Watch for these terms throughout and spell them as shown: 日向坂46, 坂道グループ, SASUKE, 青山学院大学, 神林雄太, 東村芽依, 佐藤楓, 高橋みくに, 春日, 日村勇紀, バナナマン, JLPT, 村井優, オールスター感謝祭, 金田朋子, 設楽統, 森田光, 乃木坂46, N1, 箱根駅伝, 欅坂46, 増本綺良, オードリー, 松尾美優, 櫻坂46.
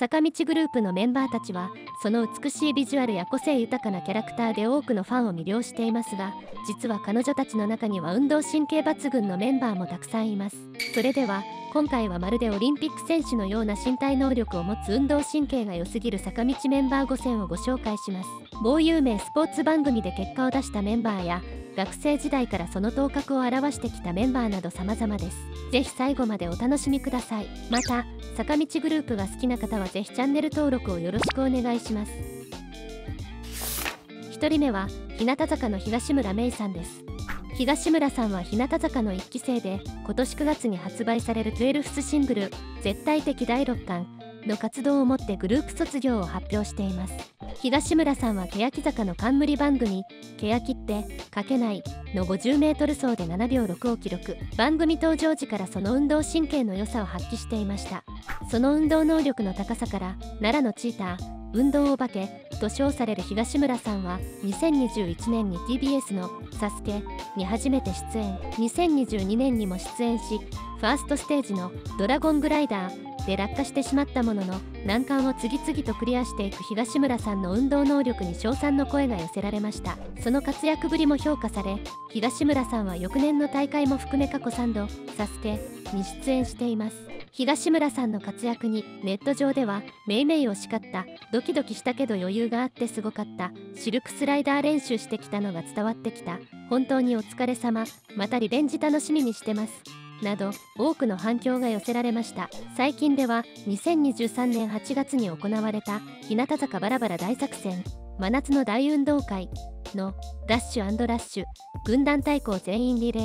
坂道グループのメンバーたちはその美しいビジュアルや個性豊かなキャラクターで多くのファンを魅了していますが、実は彼女たちの中には運動神経抜群のメンバーもたくさんいます。それでは今回はまるでオリンピック選手のような身体能力を持つ運動神経が良すぎる坂道メンバー5選をご紹介します。某有名スポーツ番組で結果を出したメンバーや学生時代からその頭角を現してきたメンバーなど様々です。ぜひ最後までお楽しみください。また坂道グループが好きな方はぜひチャンネル登録をよろしくお願いします。1人目は日向坂の東村芽依さんです。東村さんは日向坂の1期生で、今年9月に発売される12thシングル「絶対的第6巻」の活動をもってグループ卒業を発表しています。東村さんは欅坂の冠番組「欅ってかけない」の 50m 走で7秒6を記録。番組登場時からその運動神経の良さを発揮していました。その運動能力の高さから奈良のチーター、運動お化けと称される東村さんは2021年に TBS の「SASUKE」に初めて出演、2022年にも出演し、ファーストステージの「ドラゴングライダー」で落下してしまったものの、難関を次々とクリアしていく東村さんの運動能力に称賛の声が寄せられました。その活躍ぶりも評価され、東村さんは翌年の大会も含め過去3度「SASUKE」に出演しています。東村さんの活躍にネット上では「めいめいを叱った、ドキドキしたけど余裕があってすごかった、シルクスライダー練習してきたのが伝わってきた、本当にお疲れ様、またリベンジ楽しみにしてます」など多くの反響が寄せられました。最近では2023年8月に行われた日向坂バラバラ大作戦真夏の大運動会のダッシュ&ラッシュ軍団対抗全員リレ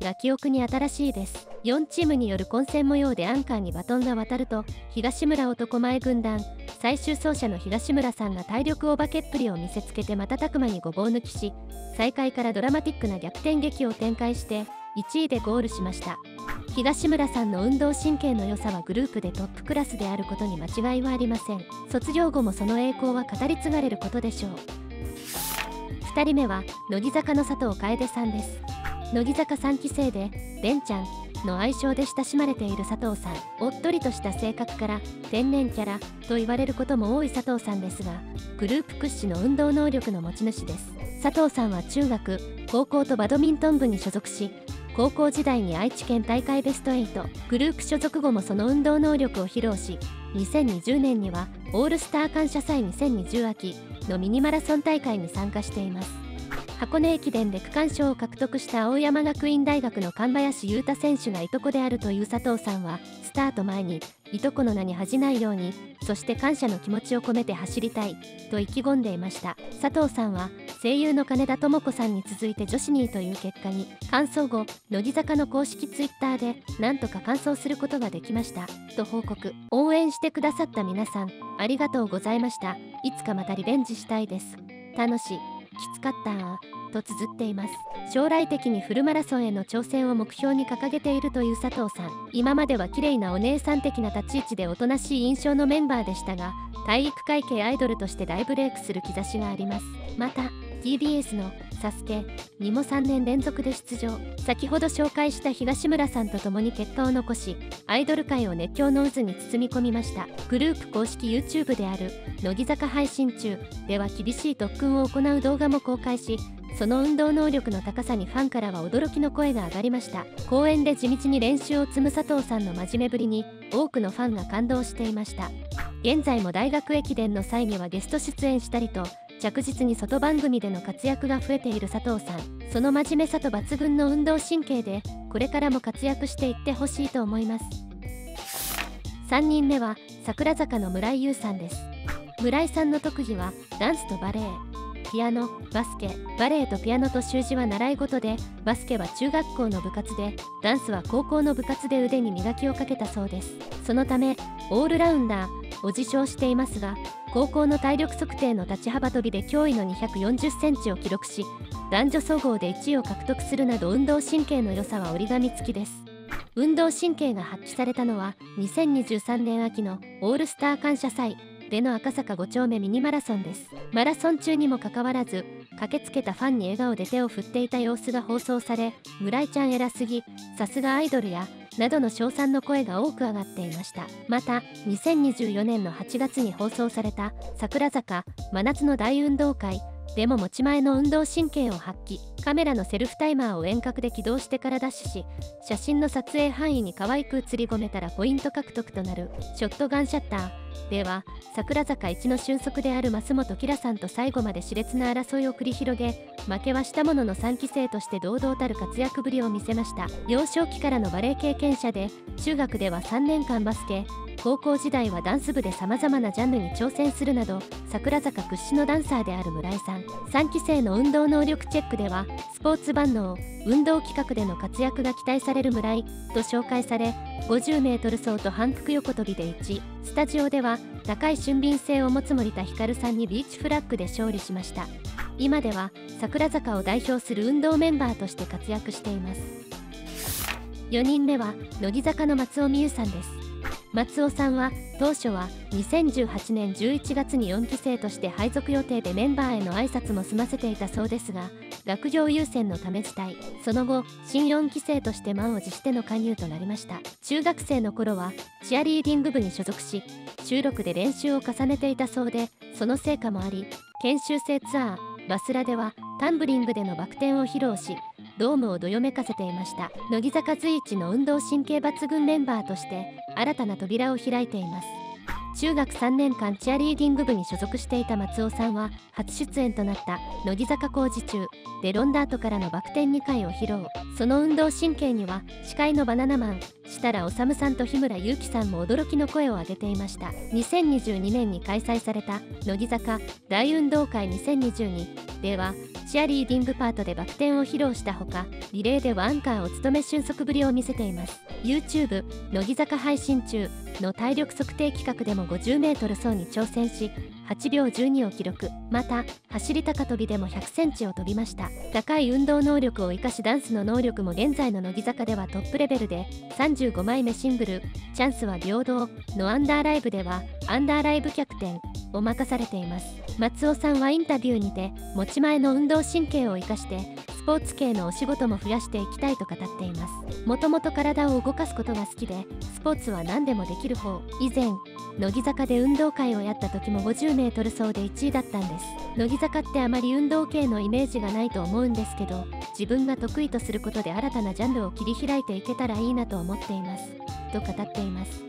ーが記憶に新しいです。4チームによる混戦模様でアンカーにバトンが渡ると、東村男前軍団最終走者の東村さんが体力お化けっぷりを見せつけて瞬く間にごぼう抜きし、最下位からドラマティックな逆転劇を展開して1位でゴールしました。東村さんの運動神経の良さはグループでトップクラスであることに間違いはありません。卒業後もその栄光は語り継がれることでしょう。2人目は乃木坂の佐藤楓さんです。乃木坂3期生でれんちゃんの愛称で親しまれている佐藤さん、おっとりとした性格から天然キャラと言われることも多い佐藤さんですが、グループ屈指の運動能力の持ち主です。佐藤さんは中学、高校とバドミントン部に所属し、高校時代に愛知県大会ベスト8、グループ所属後もその運動能力を披露し、2020年にはオールスター感謝祭2020秋のミニマラソン大会に参加しています。箱根駅伝で区間賞を獲得した青山学院大学の神林雄太選手がいとこであるという佐藤さんは、スタート前にいとこの名に恥じないように、そして感謝の気持ちを込めて走りたいと意気込んでいました。佐藤さんは声優の金田朋子さんに続いて女子2位という結果に、完走後乃木坂の公式ツイッターで「なんとか完走することができました」と報告。応援してくださった皆さんありがとうございました、いつかまたリベンジしたいです、楽しい、きつかったーと綴っています。将来的にフルマラソンへの挑戦を目標に掲げているという佐藤さん、今までは綺麗なお姉さん的な立ち位置でおとなしい印象のメンバーでしたが、体育会系アイドルとして大ブレイクする兆しがあります。またTBS の「SASUKE」にも3年連続で出場。先ほど紹介した東村さんと共に結果を残し、アイドル界を熱狂の渦に包み込みました。グループ公式 YouTube である「乃木坂配信中」では厳しい特訓を行う動画も公開し、その運動能力の高さにファンからは驚きの声が上がりました。公園で地道に練習を積む佐藤さんの真面目ぶりに多くのファンが感動していました。現在も大学駅伝の際にはゲスト出演したりと、着実に外番組での活躍が増えている佐藤さん、その真面目さと抜群の運動神経でこれからも活躍していってほしいと思います。3人目は櫻坂の村井優さんです。村井さんの特技はダンスとバレエ、ピアノ、バスケ、バレエとピアノと習字は習い事で、バスケは中学校の部活で、ダンスは高校の部活で腕に磨きをかけたそうです。そのためオールラウンダーを自称していますが、高校の体力測定の立ち幅跳びで驚異の240センチを記録し、男女総合で1位を獲得するなど運動神経の良さは折り紙付きです。運動神経が発揮されたのは2023年秋のオールスター感謝祭での赤坂5丁目ミニマラソンです。マラソン中にもかかわらず駆けつけたファンに笑顔で手を振っていた様子が放送され、村井ちゃん偉すぎ、さすがアイドルやなどの称賛の声が多く上がっていました。また、2024年の8月に放送された桜坂真夏の大運動会でも持ち前の運動神経を発揮、カメラのセルフタイマーを遠隔で起動してからダッシュし、写真の撮影範囲に可愛く写り込めたらポイント獲得となるショットガンシャッターでは、桜坂一の俊足である増本綺良さんと最後まで熾烈な争いを繰り広げ、負けはしたものの3期生として堂々たる活躍ぶりを見せました。幼少期からのバレエ経験者で、中学では3年間バスケ、高校時代はダンス部でさまざまなジャンルに挑戦するなど、桜坂屈指のダンサーである村井さん。3期生の運動能力チェックでは、スポーツ万能、運動企画での活躍が期待される村井と紹介され、50メートル走と反復横跳びで1位。スタジオでは高い俊敏性を持つ森田光さんにビーチフラッグで勝利しました。今では桜坂を代表する運動メンバーとして活躍しています。4人目は乃木坂の松尾美優さんです。松尾さんは当初は2018年11月に4期生として配属予定で、メンバーへの挨拶も済ませていたそうですが、学業優先のため辞退。その後、新4期生として満を持しての加入となりました。中学生の頃はチアリーディング部に所属し、週6で練習を重ねていたそうで、その成果もあり、研修生ツアーバスラではタンブリングでのバク転を披露し、ドームをどよめかせていました。乃木坂随一の運動神経抜群メンバーとして新たな扉を開いています。中学3年間チアリーディング部に所属していた松尾さんは、初出演となった乃木坂工事中でロンダートからのバク転2回を披露。その運動神経には司会のバナナマン設楽統さんと日村勇紀さんも驚きの声を上げていました。2022年に開催された乃木坂大運動会2022では、チアリーディングパートでバク転を披露したほか、リレーではアンカーを務め俊足ぶりを見せています。 YouTube 乃木坂配信中の体力測定企画でも 50m 走に挑戦し、8秒12を記録。また、走り高跳びでも 100cm を飛びました。高い運動能力を生かし、ダンスの能力も現在の乃木坂ではトップレベルで、35枚目シングル「チャンスは平等」のアンダーライブではアンダーライブキャプテンを任されています。松尾さんはインタビューにて、持ち前の運動神経を生かしてスポーツ系のお仕事も増やしていきたいと語っています。もともと体を動かすことが好きで、スポーツは何でもできる方。以前乃木坂で運動会をやった時も 50m 走で1位だったんです。乃木坂ってあまり運動系のイメージがないと思うんですけど、自分が得意とすることで新たなジャンルを切り開いていけたらいいなと思っていますと語っています。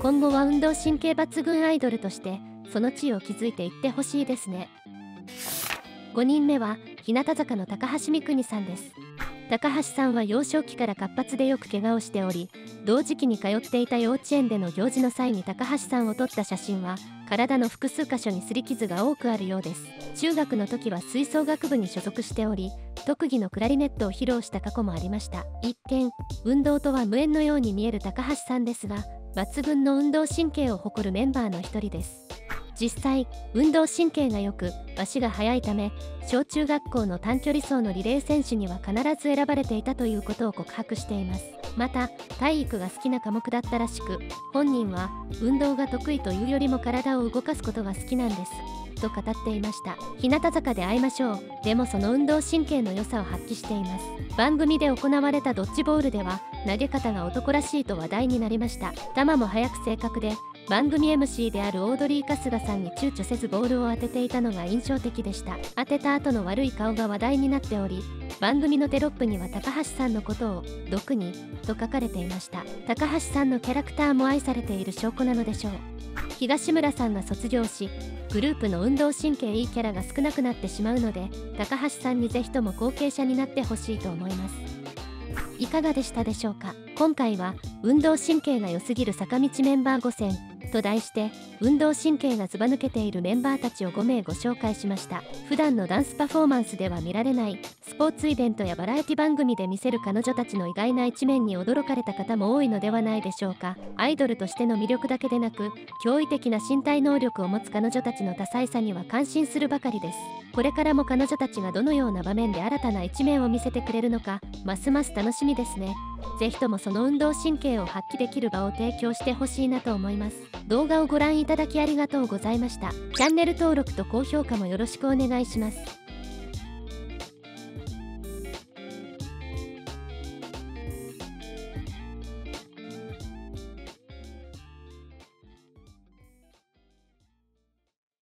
今後は運動神経抜群アイドルとしてその地位を築いていってほしいですね。5人目は日向坂の高橋みくにさんです。高橋さんは幼少期から活発でよく怪我をしており、同時期に通っていた幼稚園での行事の際に高橋さんを撮った写真は、体の複数箇所に擦り傷が多くあるようです。中学の時は吹奏楽部に所属しており、特技のクラリネットを披露した過去もありました。一見、運動とは無縁のように見える高橋さんですが、抜群の運動神経を誇るメンバーの一人です。実際、運動神経が良く足が速いため、小中学校の短距離走のリレー選手には必ず選ばれていたということを告白しています。また、体育が好きな科目だったらしく、本人は運動が得意というよりも体を動かすことが好きなんですと語っていました。日向坂で会いましょうでもその運動神経の良さを発揮しています。番組で行われたドッジボールでは投げ方が男らしいと話題になりました。球も速く正確で、番組 MC であるオードリー春日さんに躊躇せずボールを当てていたのが印象的でした。当てた後の悪い顔が話題になっており、番組のテロップには高橋さんのことを「毒に」と書かれていました。高橋さんのキャラクターも愛されている証拠なのでしょう。東村さんが卒業し、グループの運動神経いいキャラが少なくなってしまうので、高橋さんにぜひとも後継者になってほしいと思います。いかがでしたでしょうか。今回は運動神経が良すぎる坂道メンバー5選と題して、運動神経がずば抜けているメンバーたちを5名ご紹介しました。普段のダンスパフォーマンスでは見られない、スポーツイベントやバラエティ番組で見せる彼女たちの意外な一面に驚かれた方も多いのではないでしょうか。アイドルとしての魅力だけでなく、驚異的な身体能力を持つ彼女たちの多彩さには感心するばかりです。これからも彼女たちがどのような場面で新たな一面を見せてくれるのか、ますます楽しみですね。ぜひともその運動神経を発揮できる場を提供してほしいなと思います。動画をご覧いただきありがとうございました。チャンネル登録と高評価もよろしくお願いします。